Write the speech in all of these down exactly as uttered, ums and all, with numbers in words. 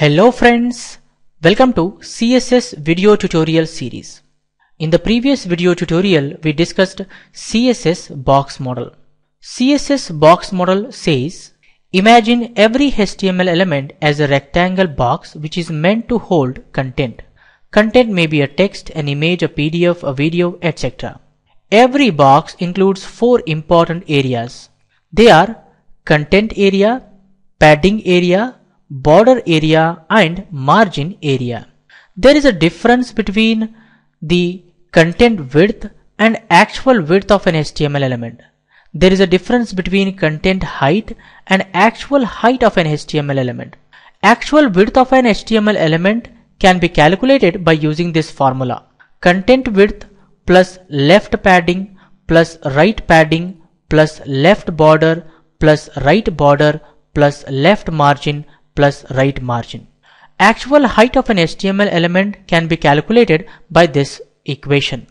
Hello friends, welcome to C S S video tutorial series. In the previous video tutorial, we discussed C S S box model. C S S box model says, imagine every H T M L element as a rectangle box which is meant to hold content. Content may be a text, an image, a P D F, a video, et cetera. Every box includes four important areas. They are content area, padding area, border area and margin area. There is a difference between the content width and actual width of an H T M L element. There is a difference between content height and actual height of an H T M L element. Actual width of an H T M L element can be calculated by using this formula. Content width plus left padding plus right padding plus left border plus right border plus left margin plus right margin. Actual height of an H T M L element can be calculated by this equation.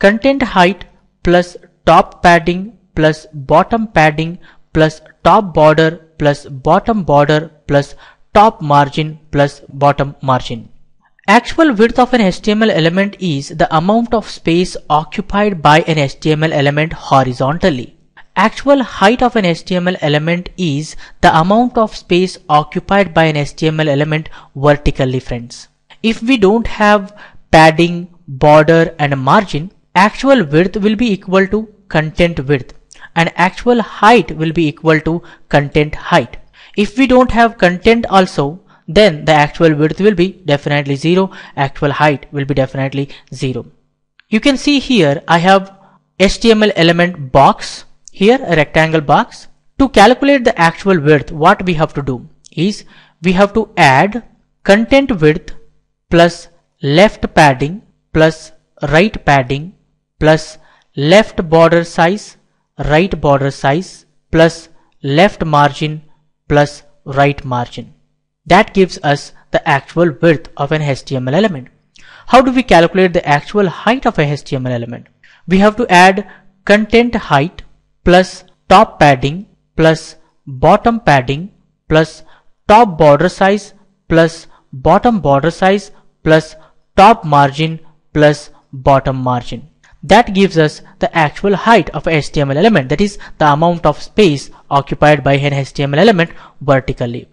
Content height plus top padding plus bottom padding plus top border plus bottom border plus top margin plus bottom margin. Actual width of an H T M L element is the amount of space occupied by an H T M L element horizontally. Actual height of an H T M L element is the amount of space occupied by an H T M L element vertically, friends. If we don't have padding, border and margin, actual width will be equal to content width and actual height will be equal to content height. If we don't have content also, then the actual width will be definitely zero, actual height will be definitely zero. You can see here I have H T M L element box. Here a rectangle box. To calculate the actual width, what we have to do is we have to add content width plus left padding plus right padding plus left border size, right border size plus left margin plus right margin. That gives us the actual width of an H T M L element. How do we calculate the actual height of a H T M L element? We have to add content height plus top padding plus bottom padding plus top border size plus bottom border size plus top margin plus bottom margin. That gives us the actual height of an H T M L element, that is the amount of space occupied by an H T M L element vertically.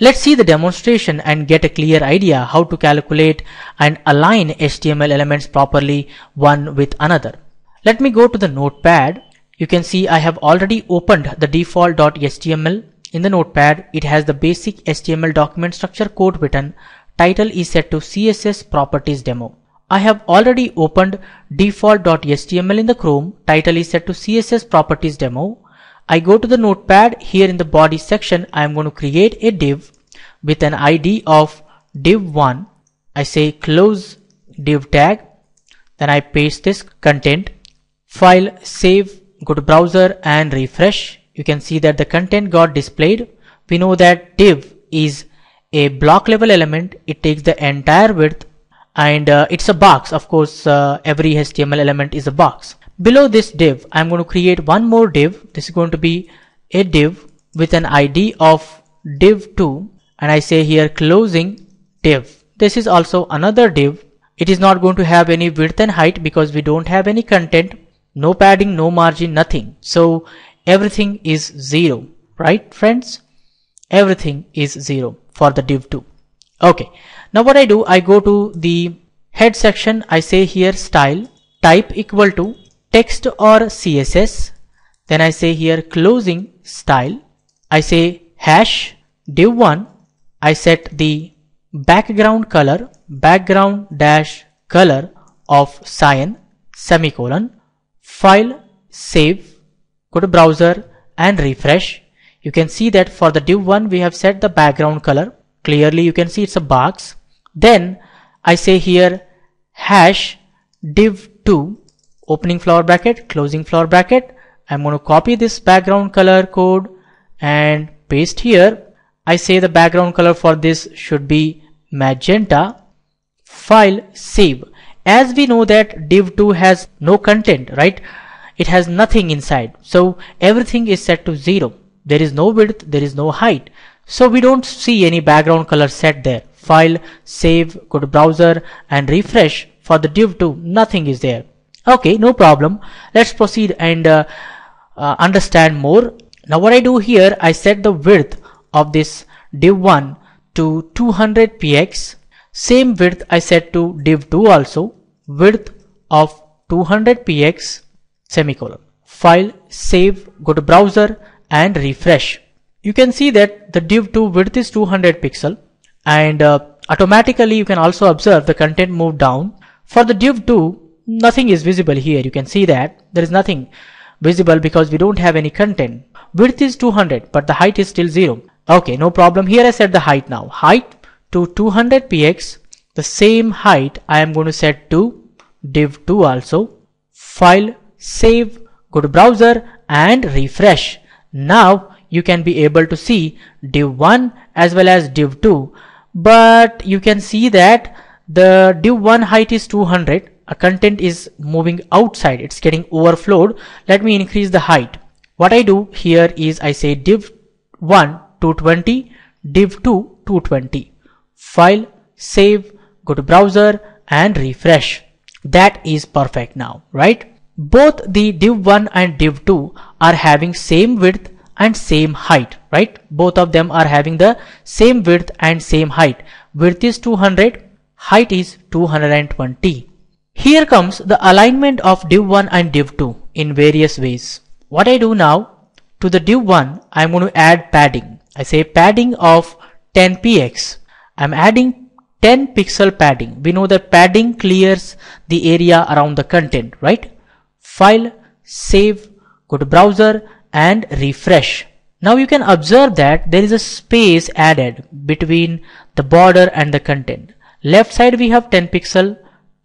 Let's see the demonstration and get a clear idea how to calculate and align H T M L elements properly one with another. Let me go to the notepad. You can see I have already opened the default.html in the notepad. It has the basic H T M L document structure code written. Title is set to C S S properties demo. I have already opened default.html in the Chrome. Title is set to C S S properties demo. I go to the notepad. Here in the body section, I am going to create a div with an I D of div one. I say close div tag. Then I paste this content. File, save. Go to browser and refresh. You can see that the content got displayed. We know that div is a block level element. It takes the entire width and uh, it's a box. Of course, uh, every H T M L element is a box. Below this div, I'm going to create one more div. This is going to be a div with an I D of div two. And I say here closing div. This is also another div. It is not going to have any width and height because we don't have any content. No padding, no margin, nothing. So everything is zero, right friends? Everything is zero for the div two. Okay. Now what I do, I go to the head section. I say here style, type equal to text or C S S. Then I say here closing style. I say hash div one. I set the background color, background dash color of cyan, semicolon. File, save, go to browser and refresh. You can see that for the div one we have set the background color. Clearly you can see it's a box. Then I say here hash div two, opening flower bracket, closing flower bracket. I'm going to copy this background color code and paste here. I say the background color for this should be magenta. File, save. As we know that div two has no content, right? It has nothing inside. So everything is set to zero. There is no width, there is no height. So we don't see any background color set there. File, save, go to browser and refresh for the div two. Nothing is there. Okay, no problem. Let's proceed and uh, uh, understand more. Now what I do here, I set the width of this div one to two hundred pixels. Same width I set to div two also. Width of two hundred pixels, semicolon. File, save, go to browser and refresh. You can see that the div two width is two hundred pixels, and uh, automatically you can also observe the content moved down. For the div two, nothing is visible here. You can see that there is nothing visible because we don't have any content. Width is two hundred, but the height is still zero. Okay, no problem. Here I set the height now. Height to two hundred pixels. The same height I am going to set to div two also. File, save, go to browser and refresh. Now you can be able to see div one as well as div two, but you can see that the div one height is two hundred. A content is moving outside. It's getting overflowed. Let me increase the height. What I do here is I say div one two twenty, div two two twenty. File, save, go to browser and refresh. That is perfect now, right? Both the div one and div two are having same width and same height, right? Both of them are having the same width and same height. Width is two hundred, height is two hundred twenty. Here comes the alignment of div one and div two in various ways. What I do now, to the div one, I'm going to add padding. I say padding of ten pixels. I'm adding ten pixel padding. We know that padding clears the area around the content, right? File, save, go to browser and refresh. Now you can observe that there is a space added between the border and the content. Left side we have ten pixel,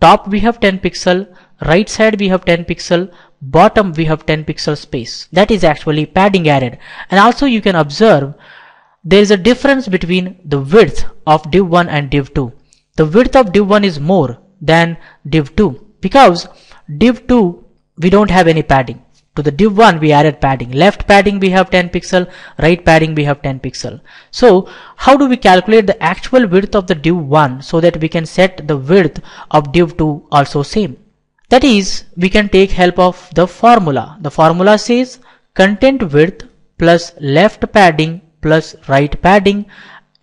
top we have ten pixel, right side we have ten pixel, bottom we have ten pixel space. That is actually padding added. And also you can observe there is a difference between the width of div one and div two. The width of div one is more than div two because div two we don't have any padding. To the div one we added padding. Left padding we have ten pixel, right padding we have ten pixel. So how do we calculate the actual width of the div one so that we can set the width of div two also same? That is, we can take help of the formula. The formula says content width plus left padding plus right padding.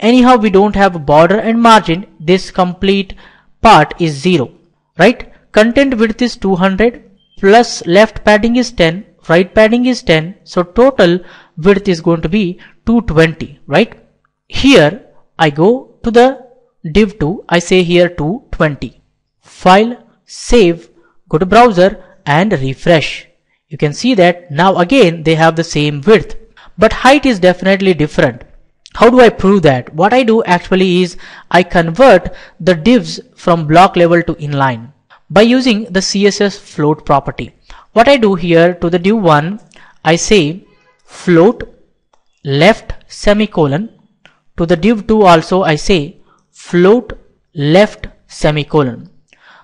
Anyhow, we don't have border and margin. This complete part is zero, right? Content width is two hundred plus left padding is ten, right padding is ten. So total width is going to be two hundred twenty, right? Here I go to the div two. I say here two hundred twenty. File, save, go to browser and refresh. You can see that now again they have the same width, but height is definitely different. How do I prove that? What I do actually is I convert the divs from block level to inline by using the C S S float property. What I do here, to the div one, I say float left semicolon. To the div two also I say float left semicolon.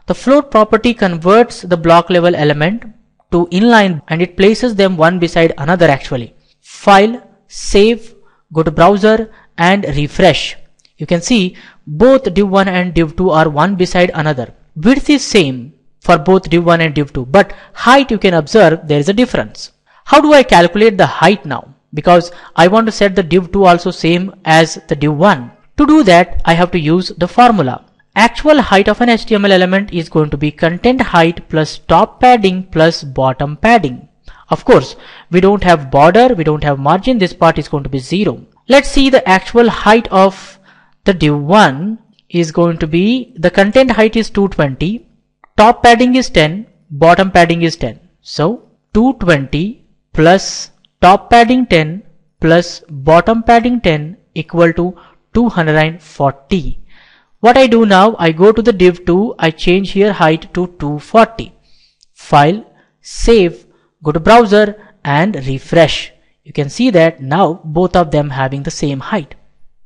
The float property converts the block level element to inline and it places them one beside another actually. File, save, go to browser and refresh. You can see both div one and div two are one beside another. Width is same for both div one and div two, but height you can observe there is a difference. How do I calculate the height now? Because I want to set the div two also same as the div one. To do that, I have to use the formula. Actual height of an H T M L element is going to be content height plus top padding plus bottom padding. Of course, we don't have border, we don't have margin. This part is going to be zero. Let's see the actual height of the div one is going to be, the content height is two hundred twenty, top padding is ten, bottom padding is ten. So two hundred twenty plus top padding ten plus bottom padding ten equal to two hundred forty. What I do now, I go to the div two, I change here height to two hundred forty. File, save, go to browser and refresh. You can see that now both of them having the same height.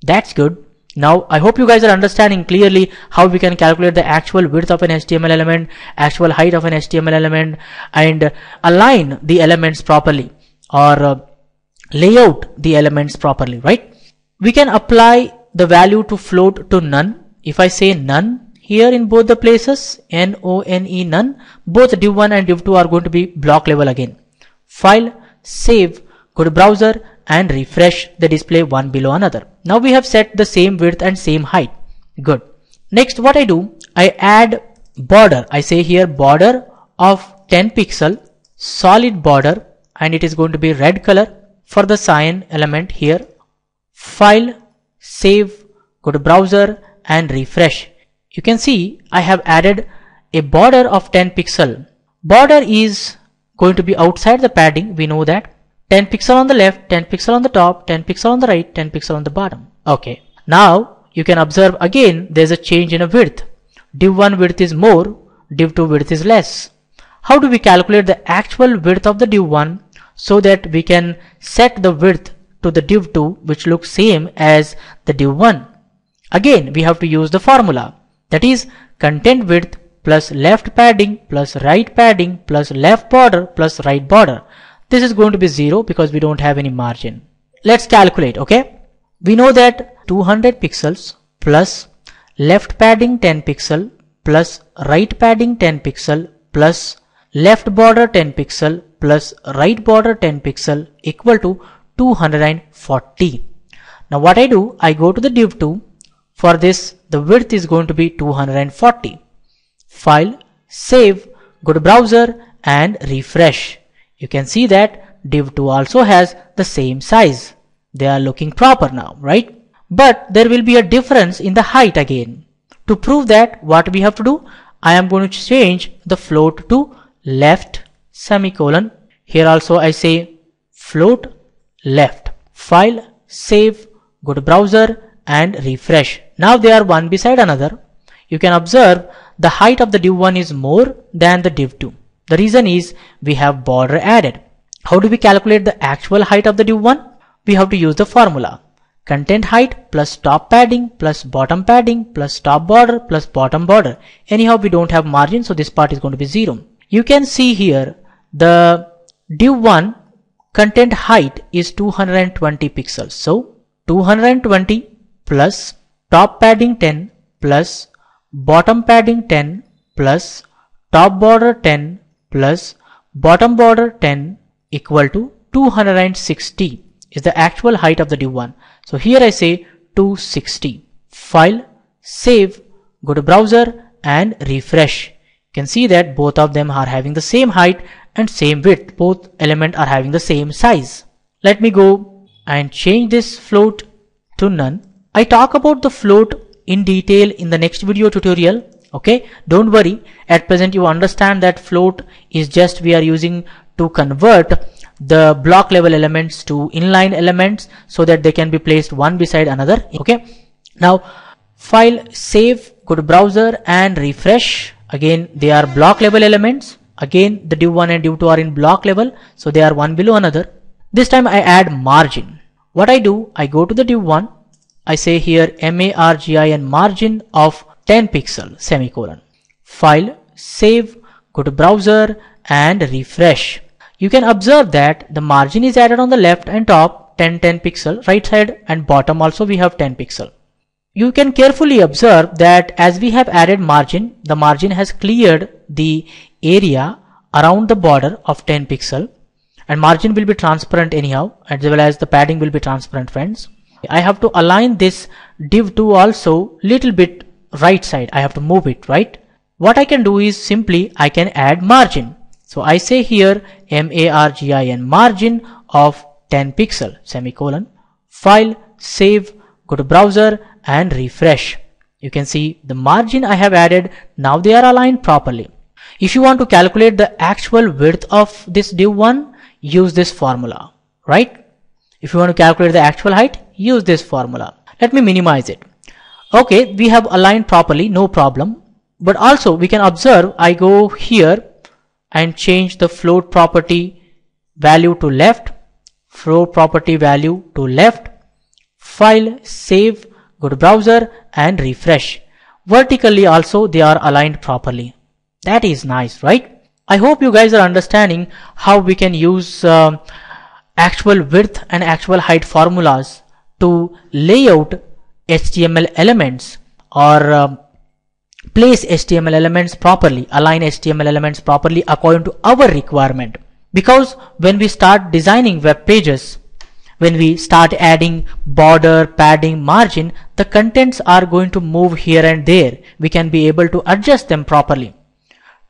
That's good. Now I hope you guys are understanding clearly how we can calculate the actual width of an H T M L element, actual height of an H T M L element, and align the elements properly or uh, lay out the elements properly, right? We can apply the value to float to none. If I say none here in both the places, N O N E, none, both div one and div two are going to be block level again. File, save, go to browser and refresh the display one below another. Now we have set the same width and same height. Good. Next, what I do, I add border. I say here border of ten pixel, solid border, and it is going to be red color for the cyan element here. File, save, go to browser and refresh. You can see I have added a border of ten pixel. Border is going to be outside the padding, we know that. ten pixel on the left, ten pixel on the top, ten pixel on the right, ten pixel on the bottom. Okay. Now you can observe again there's a change in a width. Div one width is more, div two width is less. How do we calculate the actual width of the div one so that we can set the width to the div two which looks same as the div one? Again, we have to use the formula, that is content width plus left padding plus right padding plus left border plus right border. This is going to be zero because we don't have any margin. Let's calculate, okay? We know that two hundred pixels plus left padding ten pixel plus right padding ten pixel plus left border ten pixel plus right border ten pixel equal to two hundred forty. Now what I do, I go to the div two. For this, the width is going to be two hundred forty. File, save, go to browser and refresh. You can see that div two also has the same size. They are looking proper now, right? But there will be a difference in the height again. To prove that, what we have to do, I am going to change the float to left semicolon. Here also I say float left. File, save, go to browser and refresh. Now they are one beside another. You can observe the height of the div one is more than the div two. The reason is we have border added. How do we calculate the actual height of the div one? We have to use the formula. Content height plus top padding plus bottom padding plus top border plus bottom border. Anyhow, we don't have margin, so this part is going to be zero. You can see here the div one content height is two hundred twenty pixels. So two hundred twenty plus top padding ten plus bottom padding ten plus top border ten plus bottom border ten equal to two hundred sixty is the actual height of the div one. So here I say two hundred sixty. File, save, go to browser and refresh. You can see that both of them are having the same height and same width. Both elements are having the same size. Let me go and change this float to none. I talk about the float in detail in the next video tutorial. Okay, don't worry. At present you understand that float is just we are using to convert the block level elements to inline elements so that they can be placed one beside another. Okay, now file, save, go to browser and refresh. Again, they are block level elements. Again, the div one and div two are in block level, so they are one below another. This time I add margin. What I do, I go to the div one. I say here margin, margin of ten pixel semicolon. File, save, go to browser and refresh. You can observe that the margin is added on the left and top, ten, ten pixel, right side and bottom also we have ten pixel. You can carefully observe that as we have added margin, the margin has cleared the area around the border of ten pixel, and margin will be transparent anyhow, as well as the padding will be transparent, friends. I have to align this div two also little bit right side. I have to move it, right? What I can do is simply I can add margin. So I say here margin, margin of ten pixel semicolon. File, save, go to browser and refresh. You can see the margin I have added. Now they are aligned properly. If you want to calculate the actual width of this div one, use this formula, right? If you want to calculate the actual height, use this formula. Let me minimize it. Okay, we have aligned properly, no problem. But also we can observe, I go here and change the float property value to left, float property value to left. File, save, go to browser and refresh. Vertically also they are aligned properly. That is nice, right? I hope you guys are understanding how we can use uh, actual width and actual height formulas to lay out H T M L elements or uh, place H T M L elements properly, align H T M L elements properly according to our requirement. Because when we start designing web pages, when we start adding border, padding, margin, the contents are going to move here and there. We can be able to adjust them properly.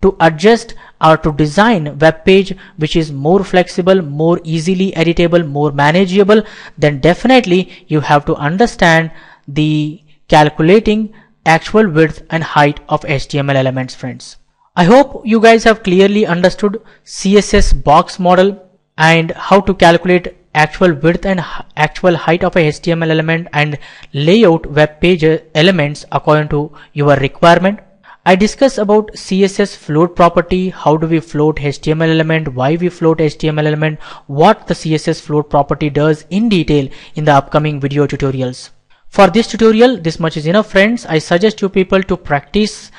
To adjust or to design a web page which is more flexible, more easily editable, more manageable, then definitely you have to understand the calculating actual width and height of H T M L elements, friends. I hope you guys have clearly understood C S S box model and how to calculate actual width and actual height of a H T M L element and layout web page elements according to your requirement. I discussed about C S S float property, how do we float H T M L element, why we float H T M L element, what the C S S float property does in detail in the upcoming video tutorials. For this tutorial, this much is enough, friends. I suggest you people to practice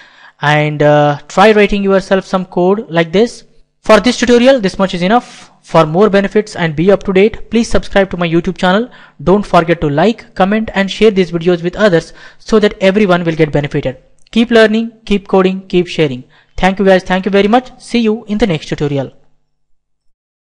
and uh, try writing yourself some code like this. For this tutorial, this much is enough. For more benefits and be up to date, please subscribe to my YouTube channel. Don't forget to like, comment and share these videos with others so that everyone will get benefited. Keep learning, keep coding, keep sharing. Thank you guys. Thank you very much. See you in the next tutorial.